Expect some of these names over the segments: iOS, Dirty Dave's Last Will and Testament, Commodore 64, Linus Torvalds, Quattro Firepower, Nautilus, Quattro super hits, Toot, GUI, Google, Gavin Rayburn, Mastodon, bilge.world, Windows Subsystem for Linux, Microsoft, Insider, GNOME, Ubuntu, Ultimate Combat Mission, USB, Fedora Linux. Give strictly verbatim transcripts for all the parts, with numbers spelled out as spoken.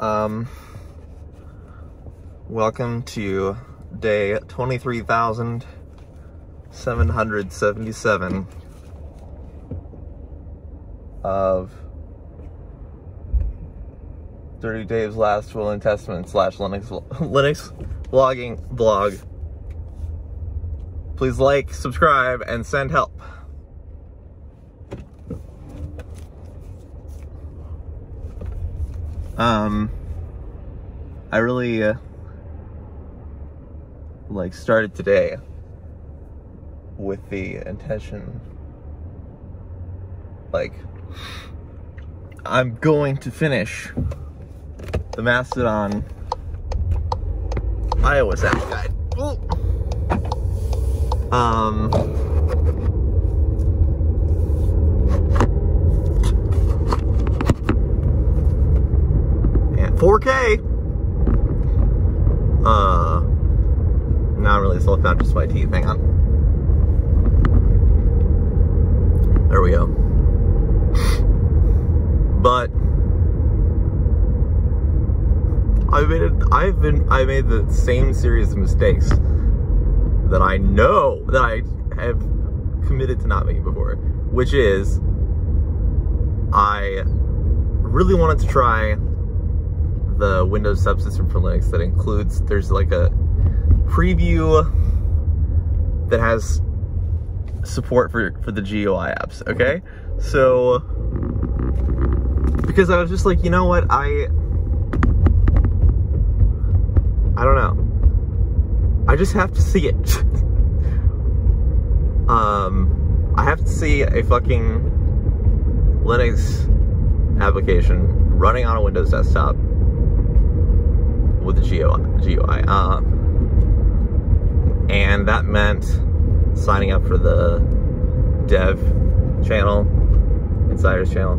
Um, welcome to day twenty-three thousand seven hundred seventy-seven of Dirty Dave's Last Will and Testament slash Linux Linux vlogging blog. Please like, subscribe, and send help. Um, I really uh, like started today with the intention, like, I'm going to finish the Mastodon iOS app guide. Ooh. Um, and four K. Uh, not really self-conscious, my teeth. Hang on. There we go. But I made it, I've been, I made the same series of mistakes that I know that I have committed to not making before, which is I really wanted to try the Windows Subsystem for Linux that includes, there's like a preview that has support for, for the G U I apps, okay? So, because I was just like, you know what, I... I don't know. I just have to see it. um, I have to see a fucking Linux application running on a Windows desktop with a G U I. Uh, and that meant signing up for the dev channel, Insider's channel.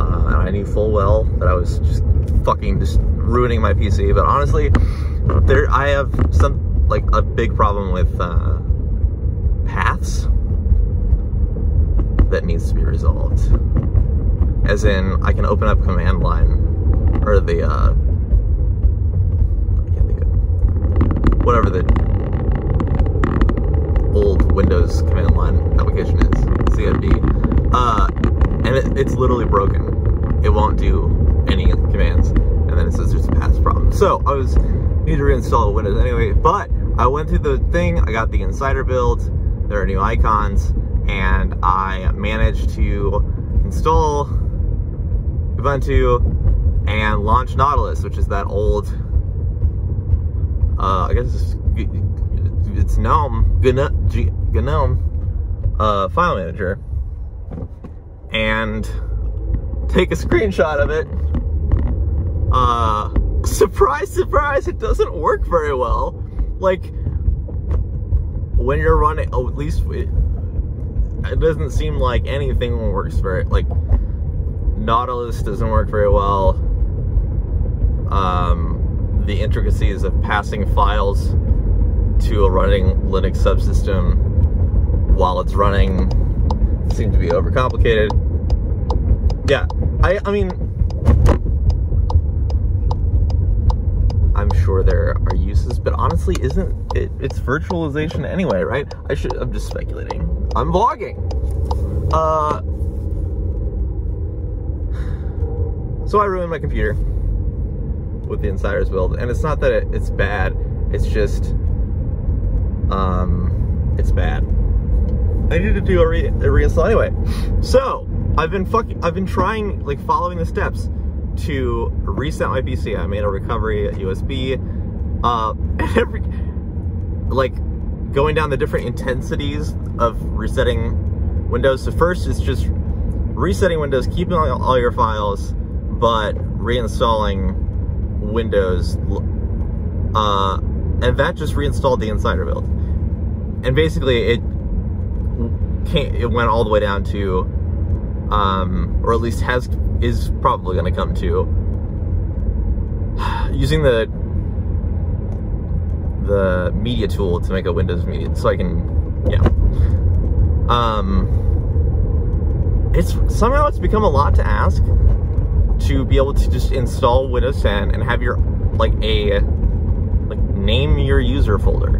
Uh, and I knew full well that I was just fucking just ruining my P C, but honestly, there I have some, like, a big problem with uh, paths that needs to be resolved. As in, I can open up command line, or the, uh, I can't think of, whatever the old Windows command line application is, C F D, uh, and it, it's literally broken. It won't do any commands. And then it says there's a path problem. So I was need to reinstall the Windows anyway, but I went through the thing, I got the Insider build, there are new icons, and I managed to install Ubuntu and launch Nautilus, which is that old, uh, I guess it's, it's GNOME, GNOME uh, file manager, and take a screenshot of it. Uh, surprise, surprise, it doesn't work very well. Like, when you're running, oh, at least it, it doesn't seem like anything works very, like, Nautilus doesn't work very well. Um, the intricacies of passing files to a running Linux subsystem while it's running seem to be overcomplicated. Yeah, I, I mean... I'm sure there are uses, but honestly, isn't it, it's virtualization anyway, right? I should, I'm just speculating. I'm vlogging. Uh, so I ruined my computer with the Insider's build, and it's not that it, it's bad, it's just, um, it's bad. I need to do a, re, a reinstall anyway. So I've been fucking, I've been trying, like, following the steps to reset my P C. I made a recovery at U S B. Uh, every, like, going down the different intensities of resetting Windows. So first, it's just resetting Windows, keeping all, all your files, but reinstalling Windows. Uh, and that just reinstalled the Insider build. And basically, it came, it went all the way down to, um, or at least has, is probably going to come to using the the media tool to make a Windows media, so I can, yeah. Um, it's somehow it's become a lot to ask to be able to just install Windows ten and have your, like, a, like, name your user folder.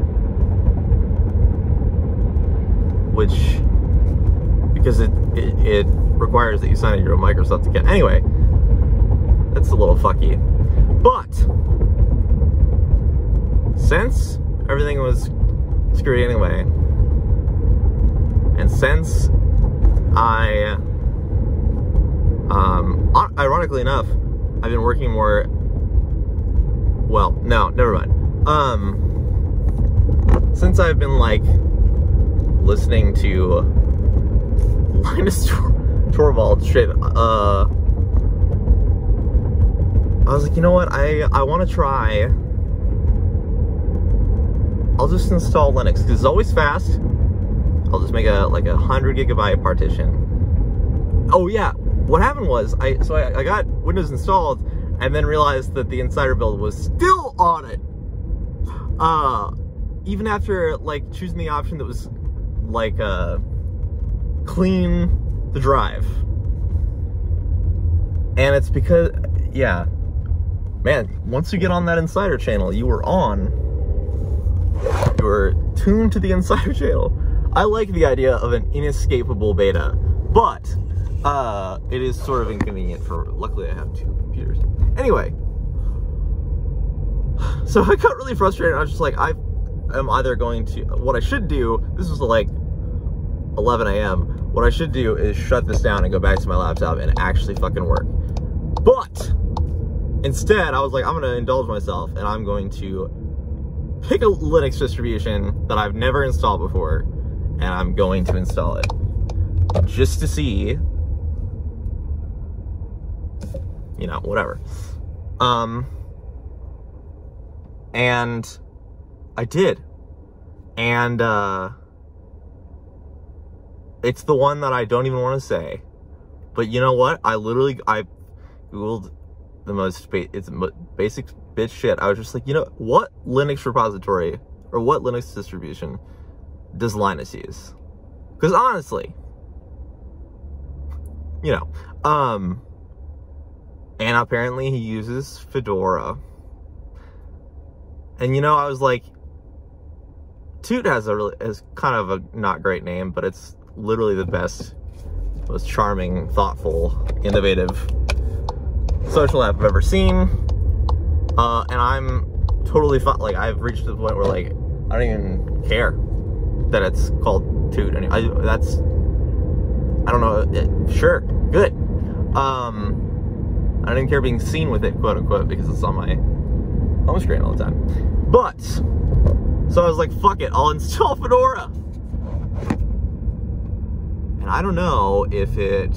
Which, because it, it, it requires that you sign in your own Microsoft account. Anyway, that's a little fucky. But, since everything was screwed anyway, and since I, um, ironically enough, I've been working more, well, no, never mind. Um, since I've been, like, listening to Linus Tor Torvalds shit, uh, I was like, you know what, I, I want to try, I'll just install Linux, because it's always fast. I'll just make a, like, a hundred gigabyte partition. Oh yeah, what happened was, I, so I, I got Windows installed, and then realized that the Insider build was still on it! Uh, even after, like, choosing the option that was, like, uh, clean the drive. And it's because, yeah. Man, once you get on that Insider channel, you were on, you were tuned to the Insider channel. I like the idea of an inescapable beta, but uh, it is sort of inconvenient for, luckily I have two computers. Anyway, so I got really frustrated. I was just like, I am either going to, what I should do, this was like eleven A M, what I should do is shut this down and go back to my laptop and actually fucking work. But instead, I was like, I'm gonna indulge myself and I'm going to pick a Linux distribution that I've never installed before, and I'm going to install it, just to see, you know, whatever. Um, and I did, and uh, it's the one that I don't even want to say, but you know what? I literally, I Googled the most ba it's basic bitch shit. I was just like, you know, what Linux repository, or what Linux distribution does Linus use? Because honestly, you know, um, and apparently he uses Fedora. And you know, I was like, Toot has a really, has kind of a not great name, but it's literally the best, most charming, thoughtful, innovative social app I've ever seen. Uh, and I'm totally fine. Like, I've reached the point where, like, I don't even care that it's called Toot. I, that's, I don't know, it, sure, good. Um, I didn't care being seen with it, quote unquote, because it's on my home screen all the time. But, so I was like, fuck it, I'll install Fedora. And I don't know if it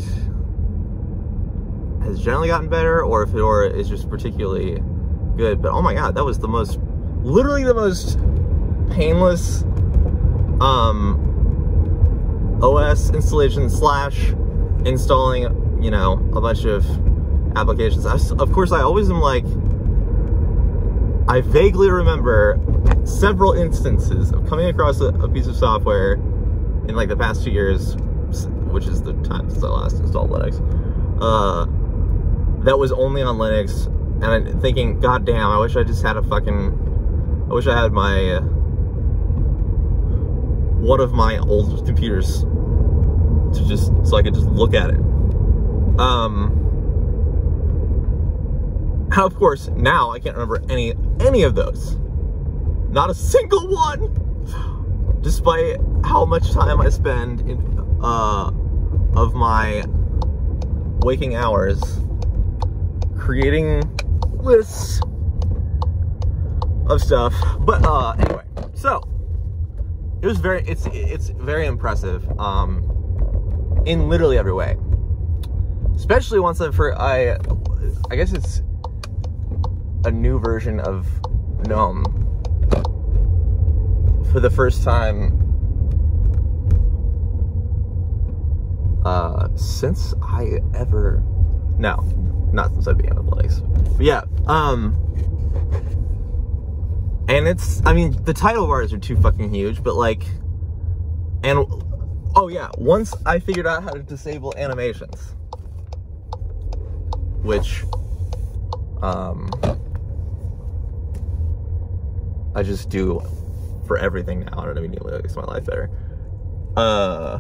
has generally gotten better or if Fedora is just particularly good, but oh my god, that was the most, literally the most painless um O S installation slash installing, you know, a bunch of applications. I, of course I always am like, I vaguely remember several instances of coming across a, a piece of software in like the past two years, which is the time since I last installed Linux, uh, that was only on Linux, and I'm thinking, god damn, I wish I just had a fucking, I wish I had my, uh, one of my old computers to just, so I could just look at it. Um, and of course, now I can't remember any, any of those. Not a single one! Despite how much time I spend in, uh, of my waking hours creating lists of stuff. But, uh, anyway, so, it was very, it's, it's very impressive, um, in literally every way. Especially once I've heard, I, I guess it's a new version of GNOME. For the first time, uh, since I ever, no, not since I began with Linux. But yeah, um... and it's, I mean, the title bars are too fucking huge, but like, and, oh yeah, once I figured out how to disable animations, which um, I just do for everything now. I don't know, immediately makes my life better. Uh,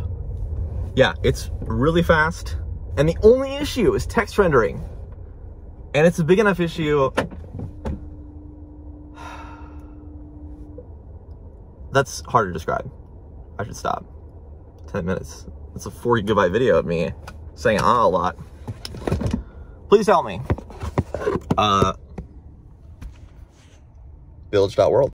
yeah, it's really fast. And the only issue is text rendering. And it's a big enough issue that's hard to describe. I should stop. ten minutes. That's a four gigabyte video of me saying ah a lot. Please help me. Uh, bilge dot world.